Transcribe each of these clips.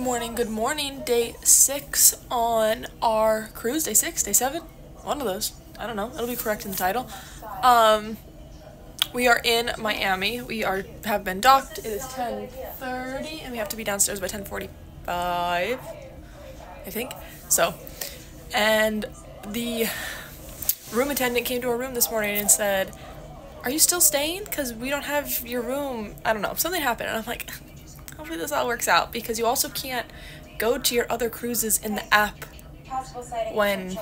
Good morning. Day 6 on our cruise. Day 6, day 7, one of those. I don't know. It'll be correct in the title. We are in Miami. We have been docked. It is 10:30, and we have to be downstairs by 10:45, I think. So, and the room attendant came to our room this morning and said, "Are you still staying? Because we don't have your room." I don't know. Something happened, and I'm like, hopefully this all works out, because you also can't go to your other cruises in the app when,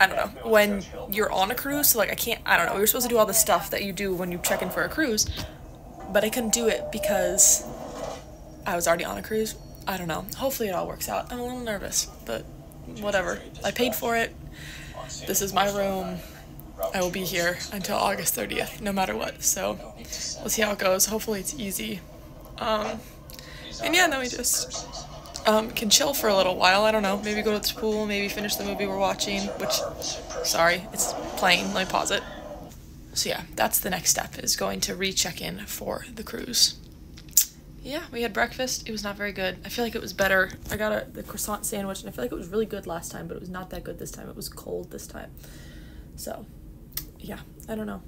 I don't know, when you're on a cruise. So like I don't know, you're supposed to do all the stuff that you do when you check in for a cruise, but I couldn't do it because I was already on a cruise. I don't know. Hopefully it all works out. I'm a little nervous, but whatever. I paid for it. This is my room. I will be here until August 30th, no matter what. So we'll see how it goes. Hopefully it's easy. And yeah, then we just can chill for a little while. I don't know, maybe go to the pool, maybe finish the movie we're watching, which, sorry, it's playing. Let me pause it. So yeah, that's the next step, is going to recheck in for the cruise. Yeah, we had breakfast. It was not very good. I feel like it was better. I got the croissant sandwich, and I feel like it was really good last time, but it was not that good this time. It was cold this time. So yeah, I don't know.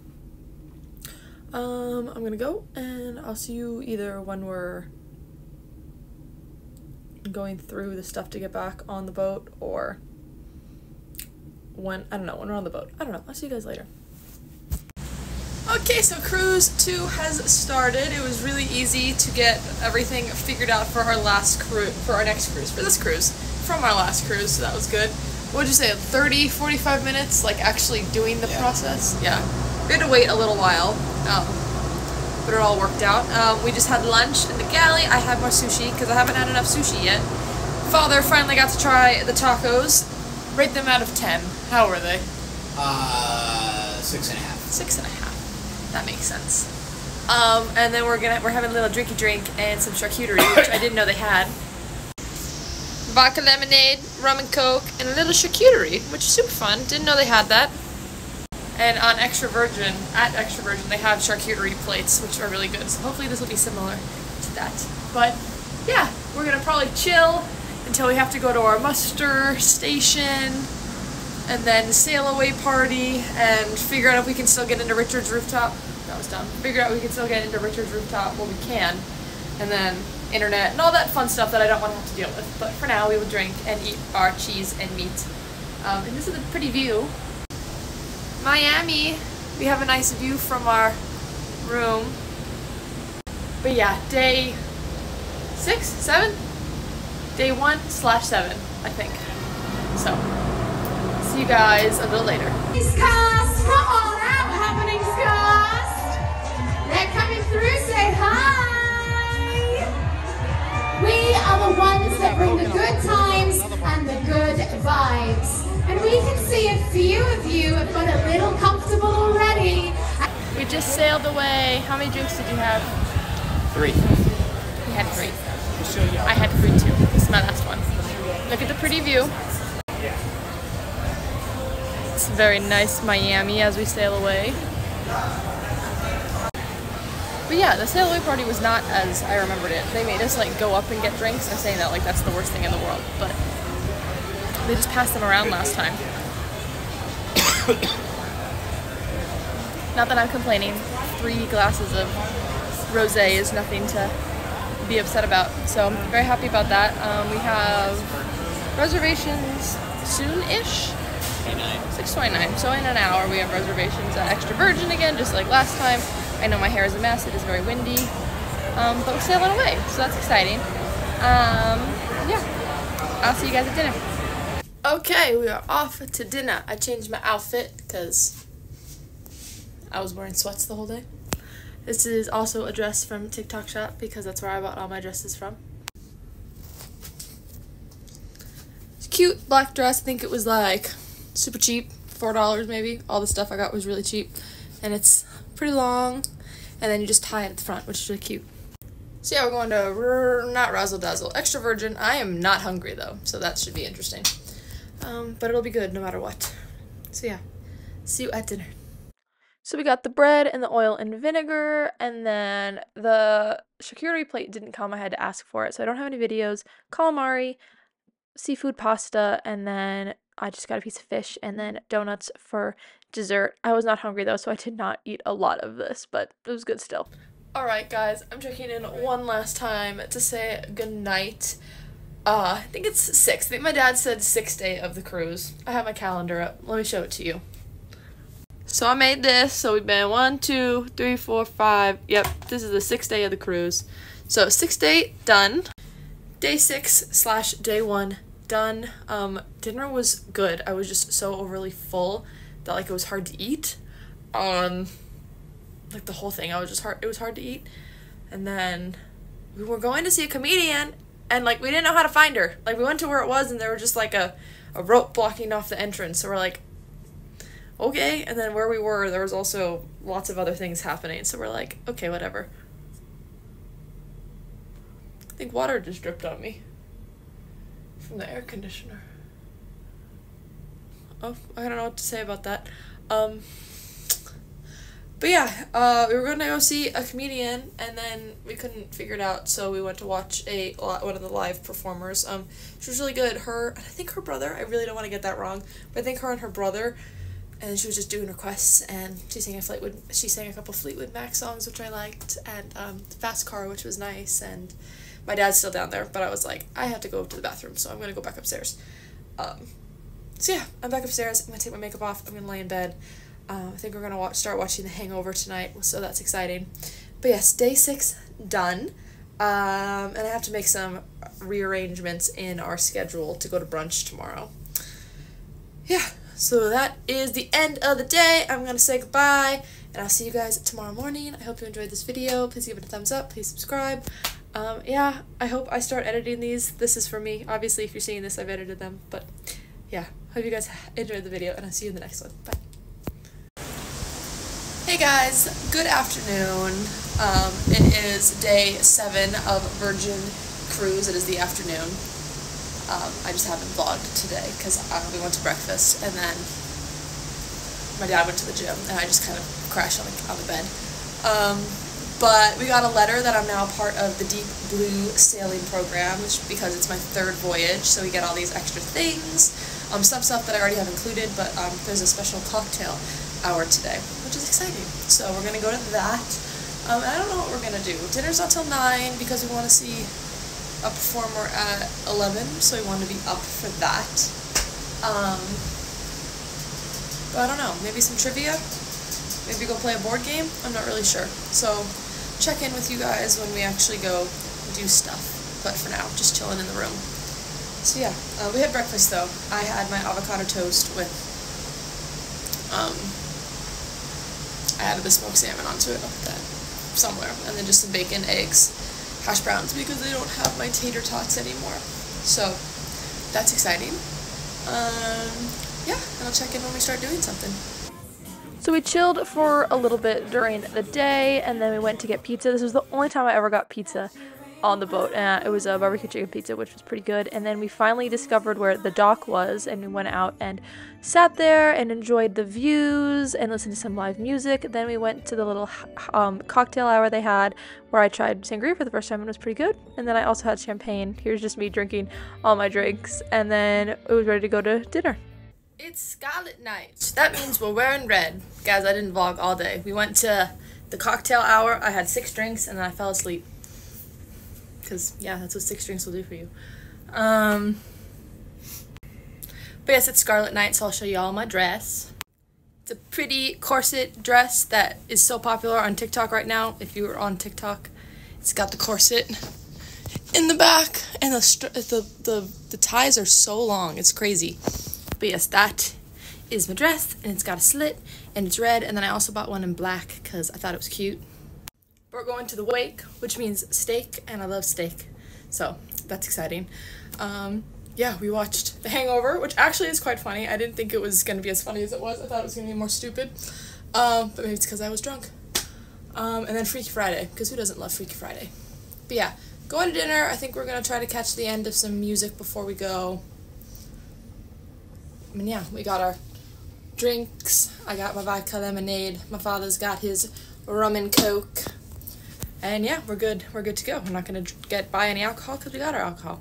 I'm gonna go, and I'll see you either when we're going through the stuff to get back on the boat, or when, I don't know, when we're on the boat. I don't know. I'll see you guys later. Okay, so cruise 2 has started. It was really easy to get everything figured out for our last cruise, for this cruise, from our last cruise, so that was good. What did you say, 30, 45 minutes, like actually doing the process? Yeah. We had to wait a little while, but it all worked out. We just had lunch in the galley. I had more sushi because I haven't had enough sushi yet. Father finally got to try the tacos. Rate them out of 10. How were they? 6.5. 6.5. That makes sense. And then we're having a little drinky drink and some charcuterie, which I didn't know they had. Vodka lemonade, rum and coke, and a little charcuterie, which is super fun. Didn't know they had that. And on Extra Virgin, at Extra Virgin, they have charcuterie plates, which are really good. So hopefully this will be similar to that. But yeah, we're gonna probably chill until we have to go to our muster station, and then sail away party, and figure out if we can still get into Richard's rooftop. That was dumb. Figure out if we can still get into Richard's rooftop when we can, and then internet and all that fun stuff that I don't want to have to deal with. But for now, we will drink and eat our cheese and meat. And this is a pretty view. Miami, we have a nice view from our room. But yeah, day 6, 7? Day 1/7, I think. So, see you guys a little later. These cars, come on out, happening cars. They're coming through, say hi. We are the ones that bring the good times and the good vibes. And we can see a few of you have got a little comfortable already. We just sailed away. How many drinks did you have? 3. We had 3. I had 3 too. This is my last one. Look at the pretty view. It's very nice Miami as we sail away. But yeah, the sail away party was not as I remembered it. They made us like go up and get drinks. I'm saying that like that's the worst thing in the world, but they just passed them around last time. Not that I'm complaining. 3 glasses of rosé is nothing to be upset about. So I'm very happy about that. We have reservations soon-ish. 6:29. So in an hour we have reservations at Extra Virgin again, just like last time. I know my hair is a mess. It is very windy. But we're sailing away, so that's exciting. Yeah. I'll see you guys at dinner. Okay, we are off to dinner. I changed my outfit because I was wearing sweats the whole day. This is also a dress from TikTok shop because that's where I bought all my dresses from. It's a cute black dress. I think it was like super cheap, $4 maybe. All the stuff I got was really cheap, and it's pretty long, and then you just tie it at the front, which is really cute. So yeah, we're going to not Razzle Dazzle, Extra Virgin. I am not hungry though, so that should be interesting. But it'll be good no matter what. So yeah, see you at dinner. So we got the bread and the oil and vinegar, and then the charcuterie plate didn't come. I had to ask for it, so I don't have any videos. Calamari, seafood pasta, and then I just got a piece of fish and then donuts for dessert. I was not hungry though, so I did not eat a lot of this, but it was good still. Alright guys, I'm checking in one last time to say goodnight. I think it's 6th. I think my dad said 6th day of the cruise. I have my calendar up. Let me show it to you. So I made this, so we've been 1, 2, 3, 4, 5, yep, this is the 6th day of the cruise. So 6th day, done. Day 6/day 1, done. Dinner was good. I was just so overly full that like it was hard to eat. Like the whole thing, it was hard to eat. And then we were going to see a comedian and like we didn't know how to find her. Like we went to where it was and there was just like a rope blocking off the entrance, so we're like, okay. And then where we were, there was also lots of other things happening, so we're like, okay, whatever. I think water just dripped on me from the air conditioner. Oh, I don't know what to say about that. But yeah, we were going to go see a comedian, and then we couldn't figure it out, so we went to watch one of the live performers. She was really good. I think her brother, I really don't want to get that wrong, but I think her and her brother. And she was just doing requests, and she sang a couple Fleetwood Mac songs, which I liked, and Fast Car, which was nice. And my dad's still down there, but I was like, I have to go to the bathroom, so I'm gonna go back upstairs. So yeah, I'm back upstairs. I'm gonna take my makeup off. I'm gonna lay in bed. I think we're gonna start watching The Hangover tonight, so that's exciting. But yes, day 6 done. And I have to make some rearrangements in our schedule to go to brunch tomorrow. Yeah. So that is the end of the day. I'm going to say goodbye, and I'll see you guys tomorrow morning. I hope you enjoyed this video. Please give it a thumbs up. Please subscribe. Yeah, I hope I start editing these. This is for me. Obviously, if you're seeing this, I've edited them. But, yeah, hope you guys enjoyed the video, and I'll see you in the next one. Bye. Hey, guys. Good afternoon. It is day 7 of Virgin Cruise. It is the afternoon. I just haven't vlogged today because we went to breakfast and then my dad went to the gym and I just kind of crashed on the bed. But we got a letter that I'm now part of the Deep Blue Sailing Program because it's my 3rd voyage, so we get all these extra things, some stuff that I already have included, but there's a special cocktail hour today, which is exciting. So we're going to go to that. I don't know what we're going to do. Dinner's not till 9 because we want to see a performer at 11, so we wanted to be up for that. But I don't know, maybe some trivia? Maybe go play a board game? I'm not really sure. So check in with you guys when we actually go do stuff. But for now, just chilling in the room. So yeah, we had breakfast though. I had my avocado toast with, I added the smoked salmon onto it, I'll put that somewhere, and then just some bacon, eggs, hash browns, because they don't have my tater tots anymore. So that's exciting. Yeah, and I'll check in when we start doing something. So we chilled for a little bit during the day, and then we went to get pizza. This was the only time I ever got pizza on the boat, and it was a barbecue chicken pizza, which was pretty good. And then we finally discovered where the dock was, and we went out and sat there and enjoyed the views and listened to some live music. Then we went to the little cocktail hour they had, where I tried sangria for the first time and it was pretty good. And then I also had champagne. Here's just me drinking all my drinks, and then it was ready to go to dinner. It's Scarlet Night. That means we're wearing red. Guys, I didn't vlog all day. We went to the cocktail hour. I had 6 drinks and then I fell asleep. Because, yeah, that's what 6 drinks will do for you. But yes, it's Scarlet Night, so I'll show you all my dress. It's a pretty corset dress that is so popular on TikTok right now. If you were on TikTok, it's got the corset in the back, and the ties are so long. It's crazy. But yes, that is my dress, and it's got a slit, and it's red, and then I also bought one in black because I thought it was cute. We're going to The Wake, which means steak, and I love steak, so that's exciting. Yeah, we watched The Hangover, which actually is quite funny. I didn't think it was going to be as funny as it was. I thought it was going to be more stupid, but maybe it's because I was drunk. And then Freaky Friday, because who doesn't love Freaky Friday? But yeah, going to dinner. I think we're going to try to catch the end of some music before we go. I mean, yeah, we got our drinks. I got my vodka lemonade. My father's got his rum and coke. And yeah, we're good. We're good to go. We're not going to buy any alcohol because we got our alcohol.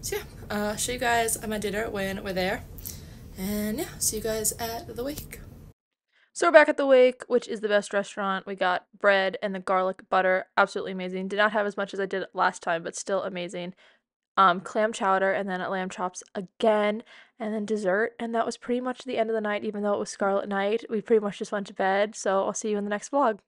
So yeah, show you guys my dinner when we're there. And yeah, see you guys at The Wake. So we're back at The Wake, which is the best restaurant. We got bread and the garlic butter. Absolutely amazing. Did not have as much as I did last time, but still amazing. Clam chowder and then lamb chops again and then dessert. And that was pretty much the end of the night, even though it was Scarlet Night. We pretty much just went to bed. So I'll see you in the next vlog.